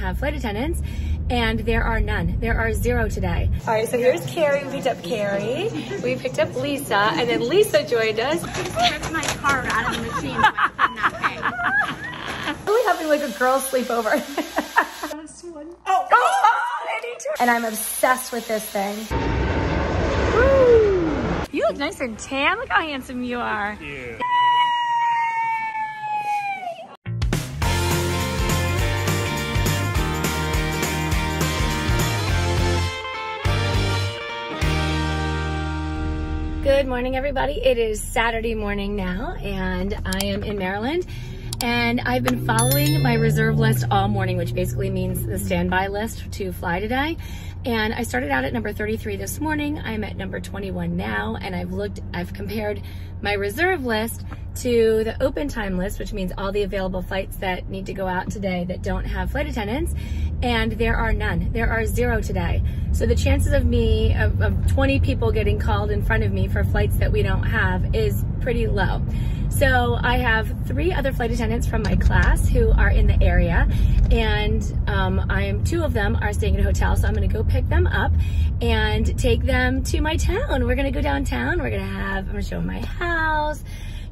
have flight attendants, and there are none. There are zero today. All right, so here's Carrie. We picked up Carrie. We picked up Lisa, and then Lisa joined us. I took my card out of the machine. I'm really having like a girl sleepover. Last one. Oh, I need to. And I'm obsessed with this thing. Woo. You look nice and tan. Look how handsome you are. Thank you. Good morning, everybody. It is Saturday morning now, and I am in Maryland, and I've been following my reserve list all morning, which basically means the standby list to fly today. And I started out at number 33 this morning. I'm at number 21 now, and I've compared my reserve list to the open time list, which means all the available flights that need to go out today that don't have flight attendants, and there are none. There are zero today. So the chances of me, of 20 people getting called in front of me for flights that we don't have is pretty low. So I have 3 other flight attendants from my class who are in the area, and two of them are staying at a hotel, so I'm gonna go pick them up and take them to my town. We're gonna go downtown, I'm gonna show them my house,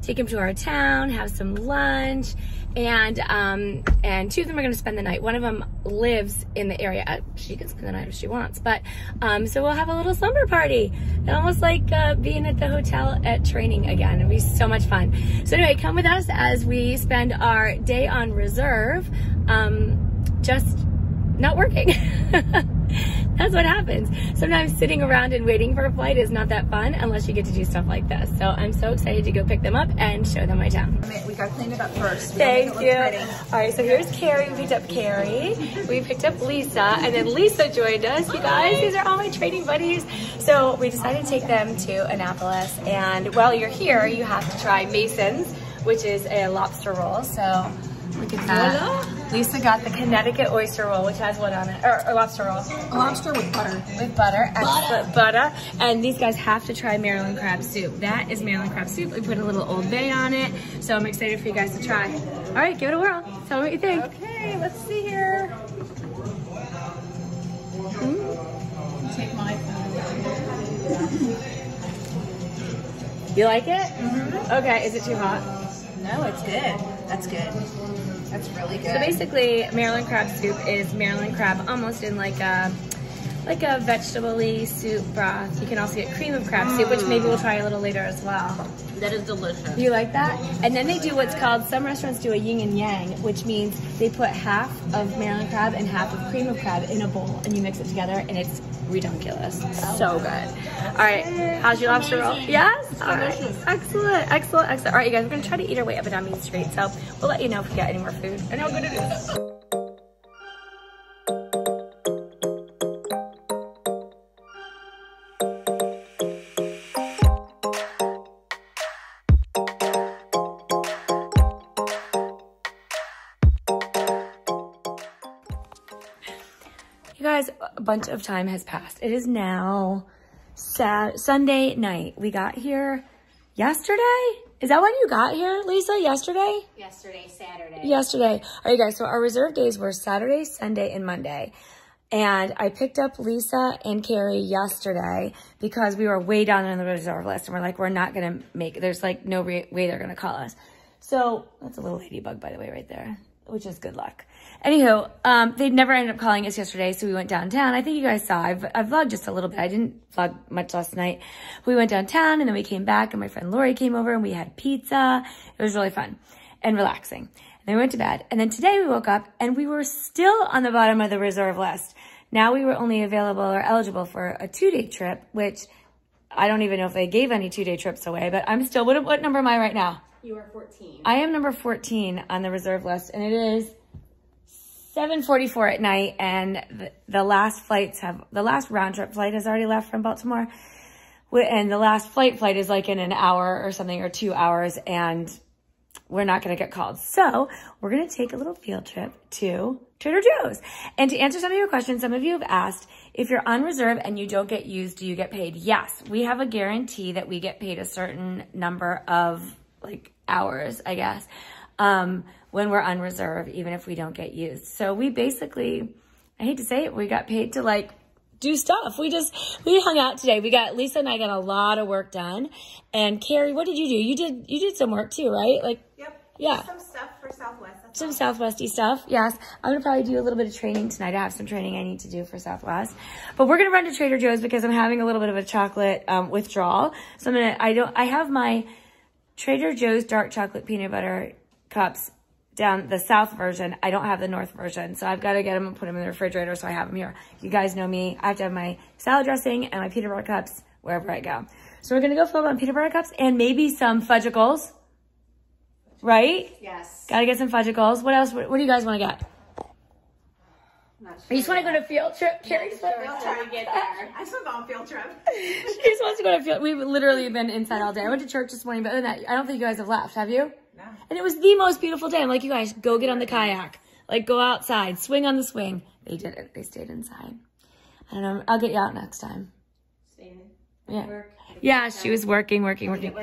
take them to our town, have some lunch, and 2 of them are gonna spend the night. One of them lives in the area. She can spend the night if she wants, but so we'll have a little slumber party. It's almost like being at the hotel at training again. It'll be so much fun. So anyway, come with us as we spend our day on reserve, just not working. That's what happens. Sometimes sitting around and waiting for a flight is not that fun unless you get to do stuff like this. So I'm so excited to go pick them up and show them my town. We got cleaned it up first. Thank you. All right, so here's Carrie. We picked up Carrie. We picked up Lisa, and then Lisa joined us. You guys, these are all my training buddies. So we decided to take them to Annapolis, and while you're here, you have to try Mason's, which is a lobster roll. So look at that. Hello. Lisa got the Connecticut oyster roll, which has what on it? Or lobster roll. Lobster with butter. With butter. Butter. Butter. And these guys have to try Maryland crab soup. That is Maryland crab soup. We put a little Old Bay on it. So I'm excited for you guys to try. All right, give it a whirl. Tell me what you think. Okay, let's see here. Mm-hmm. Take my phone. You like it? Mm-hmm. Okay, is it too hot? No, it's good. That's good. That's really good. So basically, Maryland crab soup is Maryland crab almost in like a vegetable-y soup broth. You can also get cream of crab soup, which maybe we'll try a little later as well. That is delicious. You like that? And then they do what's called, some restaurants do a yin and yang, which means they put half of Maryland crab and half of cream of crab in a bowl, and you mix it together, and it's redonkulous. So good. All right, how's your lobster roll? Yes? All right. Excellent, excellent, excellent. All right, you guys, we're gonna try to eat our way up and down Main Street, so we'll let you know if we get any more food and how good it is. A bunch of time has passed. It is now Sunday night. We got here yesterday? Is that when you got here, Lisa? Yesterday? Yesterday, Saturday. Yesterday. All right, guys, so our reserve days were Saturday, Sunday, and Monday. And I picked up Lisa and Carrie yesterday because we were way down on the reserve list, and we're like, we're not going to make it. There's like no way they're going to call us. So that's a little ladybug, by the way, right there, which is good luck. Anywho, they never ended up calling us yesterday, so we went downtown. I think you guys saw, I vlogged just a little bit. I didn't vlog much last night. We went downtown, and then we came back, and my friend Lori came over, and we had pizza. It was really fun and relaxing. And then we went to bed. And then today we woke up, and we were still on the bottom of the reserve list. Now we were only available or eligible for a 2-day trip, which I don't even know if they gave any 2-day trips away, but I'm still, what number am I right now? You are 14. I am number 14 on the reserve list, and it is 7:44 at night, and the last round trip flight has already left from Baltimore, and the last flight is like in an hour or something, or 2 hours, and we're not going to get called. So we're going to take a little field trip to Trader Joe's. And to answer some of your questions, some of you have asked, if you're on reserve and you don't get used, do you get paid? Yes, we have a guarantee that we get paid a certain number of hours, I guess. when we're on reserve, even if we don't get used. So we basically, I hate to say it, we got paid to like do stuff. We hung out today. Lisa and I got a lot of work done. And Carrie, what did you do? You did some work too, right? Like, yep. Yeah. Some stuff for Southwest. That's some Southwesty stuff. Yes. I'm going to probably do a little bit of training tonight. I have some training I need to do for Southwest, but we're going to run to Trader Joe's because I'm having a little bit of a chocolate withdrawal. So I have my Trader Joe's dark chocolate peanut butter cups down the south version. I don't have the north version, so I've got to get them and put them in the refrigerator so I have them here. You guys know me. I have to have my salad dressing and my peanut butter cups wherever I go. So we're going to go fill up on peanut butter cups and maybe some fudgicles, right? Yes. Got to get some fudgicles. What else? What do you guys want to get? Not sure. You just want to go to a field trip? Carrie's sure to get there. I just want to go on a field trip. She just wants to go to a field. We've literally been inside all day. I went to church this morning, but other than that, I don't think you guys have left. Have you? No. And it was the most beautiful day. I'm like, you guys, go get on the kayak. Like, go outside. Swing on the swing. They didn't. They stayed inside. I don't know. I'll get you out next time. Yeah. Work. Yeah, she was working. Work done.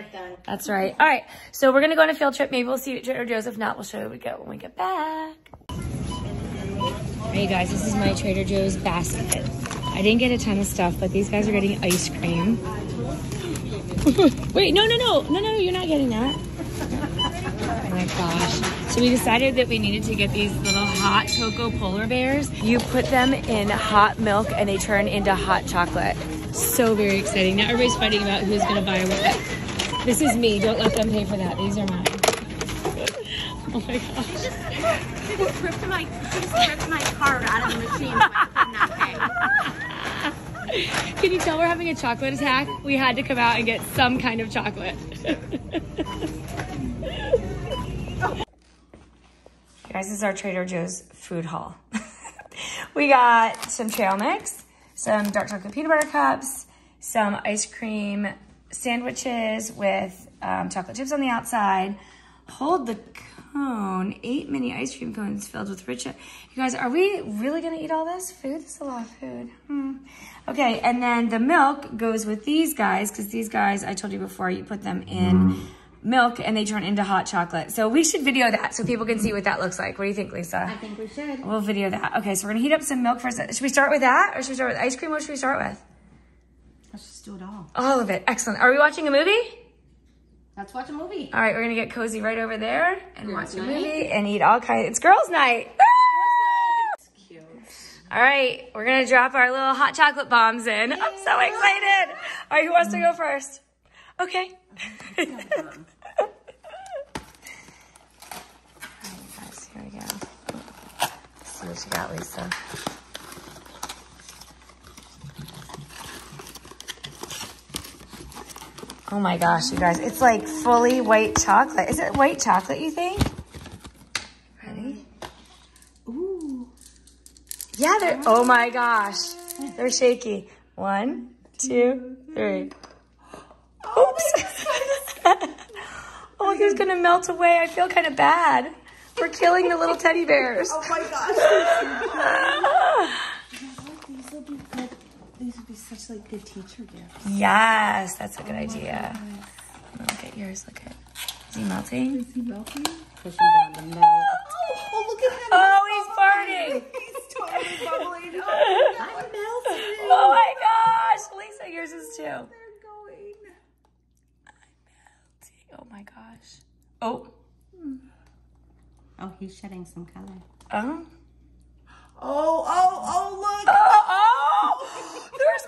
That's right. All right. So we're going to go on a field trip. Maybe we'll see you at Trader Joe's. If not, we'll show you where we go when we get back. Hey, you guys, this is my Trader Joe's basket. I didn't get a ton of stuff, but these guys are getting ice cream. Wait, no, you're not getting that. Oh my gosh. So we decided that we needed to get these little hot cocoa polar bears. You put them in hot milk and they turn into hot chocolate. So very exciting. Now everybody's fighting about who's going to buy what. This is me. Don't let them pay for that. These are mine. Oh my gosh. She just ripped my card out of the machine. Can you tell we're having a chocolate attack? We had to come out and get some kind of chocolate. Guys, this is our Trader Joe's food haul. We got some trail mix, some dark chocolate peanut butter cups, some ice cream sandwiches with chocolate chips on the outside. Hold the cone, 8 mini ice cream cones filled with rich. You guys, are we really gonna eat all this food? This is a lot of food. Okay, and then the milk goes with these guys, because these guys, I told you before, you put them in milk and they turn into hot chocolate. So we should video that so people can see what that looks like. What do you think, Lisa? I think we should. We'll video that. Okay, so we're gonna heat up some milk first. Should we start with that or should we start with ice cream? What should we start with? Let's just do it all. All of it, excellent. Are we watching a movie? Let's watch a movie. All right, we're gonna get cozy right over there and watch a movie and eat all kinds. It's girls' night. Girls' night. It's cute. All right, we're gonna drop our little hot chocolate bombs in. Yay. I'm so excited. All right, who wants to go first? Okay. All right, guys, here we go. Let's see what you got, Lisa. Oh my gosh, you guys, it's like fully white chocolate. Is it white chocolate, you think? Ready? Ooh. Yeah, they're, oh my gosh. They're shaky. 1, 2, 3. Oops. Oh, they're gonna melt away. I feel kind of bad. We're killing the little teddy bears. Oh my gosh. These will be good. These would be such like good teacher gifts. Yes, that's a good idea. Look at yours. Look at. Is he melting? Is he melting? Pushing down the melt. Oh, look at him. Oh, he's farting. He's totally bubbling. Oh, I'm melting. Oh my gosh, Lisa, yours is too. Oh my gosh. Oh. Oh, he's shedding some color. Oh. Oh, look. Oh. There's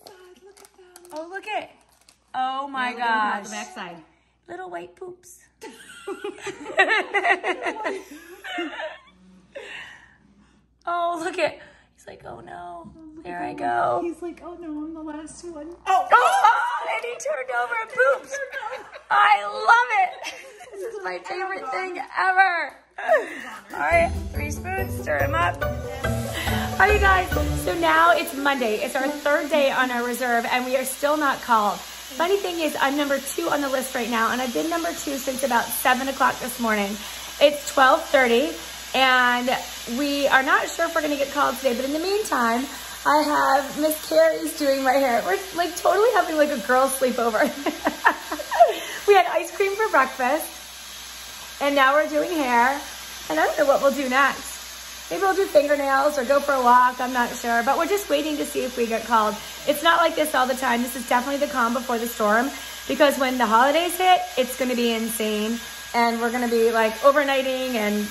marshmallows inside. Look at them. Oh, look at. Oh my gosh. On the backside. Little white poops. Oh, look at. He's like, oh no. There I go. He's like, oh no, I'm the last one. Oh. Oh. And he turned over and poops. I love it. This is my favorite thing ever. All right, 3 spoons, stir them up. All right, you guys, so now it's Monday. It's our 3rd day on our reserve, and we are still not called. Funny thing is, I'm number 2 on the list right now, and I've been number 2 since about 7 o'clock this morning. It's 12:30, and we are not sure if we're going to get called today, but in the meantime, I have Miss Carrie's doing my hair. We're like totally having like a girl sleepover. We had ice cream for breakfast. And now we're doing hair. And I don't know what we'll do next. Maybe we'll do fingernails or go for a walk. I'm not sure. But we're just waiting to see if we get called. It's not like this all the time. This is definitely the calm before the storm. Because when the holidays hit, it's going to be insane. And we're going to be like overnighting and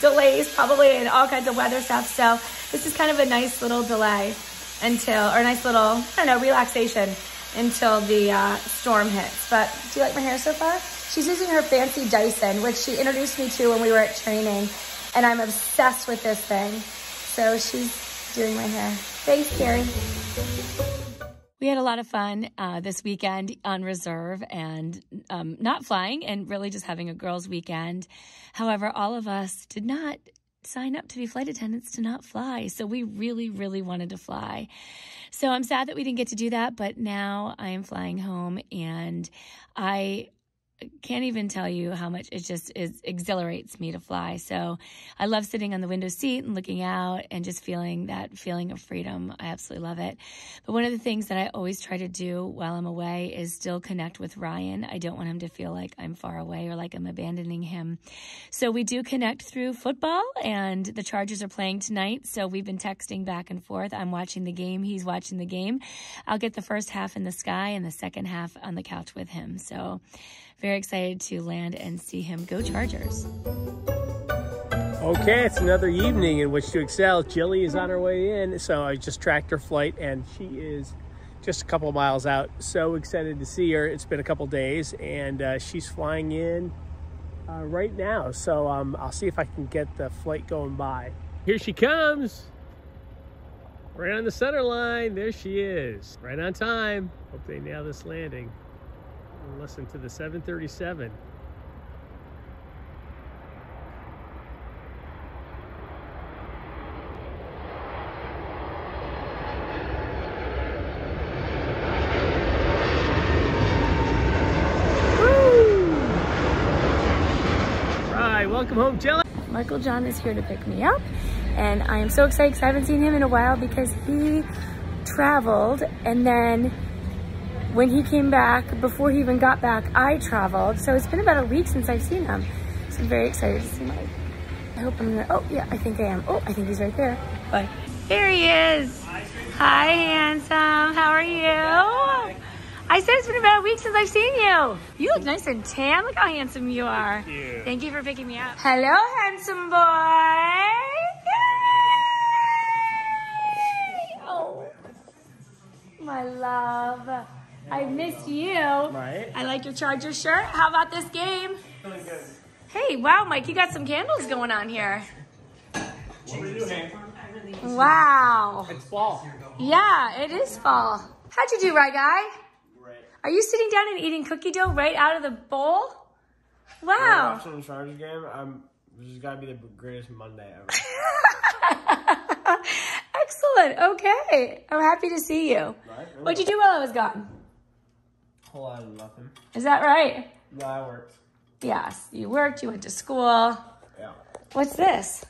delays probably and all kinds of weather stuff. So this is kind of a nice little delay until, or a nice little, I don't know, relaxation until the storm hits. But do you like my hair so far? She's using her fancy Dyson, which she introduced me to when we were at training. And I'm obsessed with this thing. So she's doing my hair. Thanks, Carrie. We had a lot of fun this weekend on reserve and not flying and really just having a girls' weekend. However, all of us did not sign up to be flight attendants to not fly. So we really, really wanted to fly. So I'm sad that we didn't get to do that, but now I am flying home and I can't even tell you how much it just exhilarates me to fly. So I love sitting on the window seat and looking out and just feeling that feeling of freedom. I absolutely love it. But one of the things that I always try to do while I'm away is still connect with Ryan. I don't want him to feel like I'm far away or like I'm abandoning him. So we do connect through football, and the Chargers are playing tonight. So we've been texting back and forth. I'm watching the game. He's watching the game. I'll get the first half in the sky and the second half on the couch with him. So very excited to land and see him. Go Chargers. Okay, it's another evening in which to excel. Jilly is on her way in, so I just tracked her flight, and she is just a couple of miles out. So excited to see her. It's been a couple days, and she's flying in right now. So I'll see if I can get the flight going by. Here she comes. Right on the center line. There she is. Right on time. Hope they nail this landing. Listen to the 737. Woo! All right, welcome home, Jilly. Michael John is here to pick me up, and I am so excited because I haven't seen him in a while because he traveled, and then when he came back, before he even got back, I traveled. So it's been about a week since I've seen him. So I'm very excited to see Mike. I hope I'm gonna, oh yeah, I think I am. Oh, I think he's right there. Bye. Here he is. Hi, handsome. How are you? I said it's been about a week since I've seen you. You look nice and tan. Look how handsome you are. Thank you. Thank you for picking me up. Hello, handsome boy. Yay! Oh, my love. I miss you. Right. I like your Charger shirt. How about this game? Feeling good. Hey, wow, Mike, you got some candles going on here. What were you doing? Wow. It's fall. Yeah, it is fall. How'd you do, right guy? Great. Are you sitting down and eating cookie dough right out of the bowl? Wow. Watching the Chargers game. This has got to be the greatest Monday ever. Excellent. Okay. I'm happy to see you. Right. What'd you do while I was gone? A lot of nothing. Is that right? Yeah, I worked. Yes, you worked. You went to school. Yeah. What's this?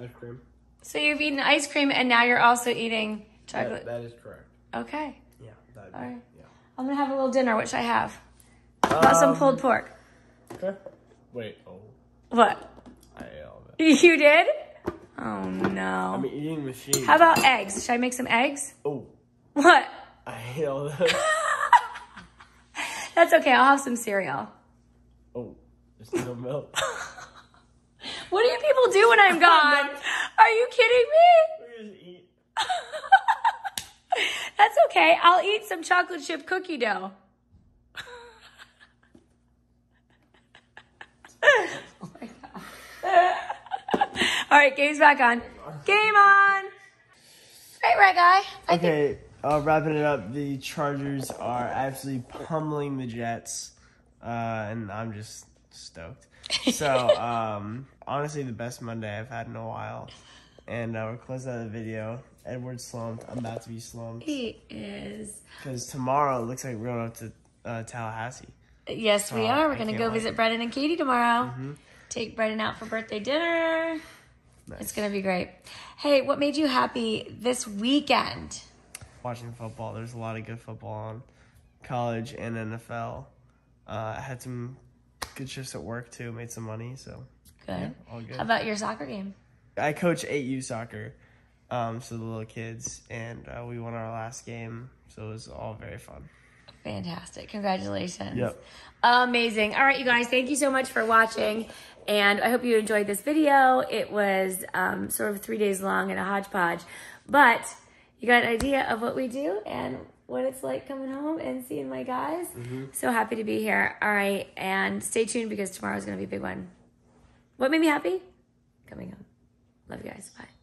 Ice cream. So you've eaten ice cream and now you're also eating chocolate. That is correct. Okay. Yeah. All right. Yeah. I'm gonna have a little dinner, which I have. About some pulled pork. Okay. Wait. Oh. What? I ate all of it. You did? Oh no. I'm an eating machine. How about eggs? Should I make some eggs? Oh. What? I ate all of those. That's okay. I'll have some cereal. Oh, there's no milk. What do you people do when I'm gone? Are you kidding me? We just eat. That's okay. I'll eat some chocolate chip cookie dough. Oh my God. All right, game's back on. Game on. All right, right guy. Okay. Wrapping it up, the Chargers are absolutely pummeling the Jets, and I'm just stoked. So, honestly, the best Monday I've had in a while. And we're closing out the video. Edward's slumped. I'm about to be slumped. He is. Because tomorrow, it looks like we're going up to Tallahassee. Yes, we are. We're going to go visit Brennan and Katie tomorrow. Mm-hmm. Take Brennan out for birthday dinner. Nice. It's going to be great. Hey, what made you happy this weekend? Watching football. There's a lot of good football on college and NFL. I had some good shifts at work too. Made some money, so good. Yeah, all good. How about your soccer game? I coach AU soccer, so the little kids, and we won our last game, so it was all very fun. Fantastic. Congratulations. Yep. Amazing. All right, you guys, thank you so much for watching, and I hope you enjoyed this video. It was sort of 3 days long and a hodgepodge, but you got an idea of what we do and what it's like coming home and seeing my guys. Mm-hmm. So happy to be here. All right, and stay tuned because tomorrow's going to be a big one. What made me happy? Coming home. Love you guys. Bye.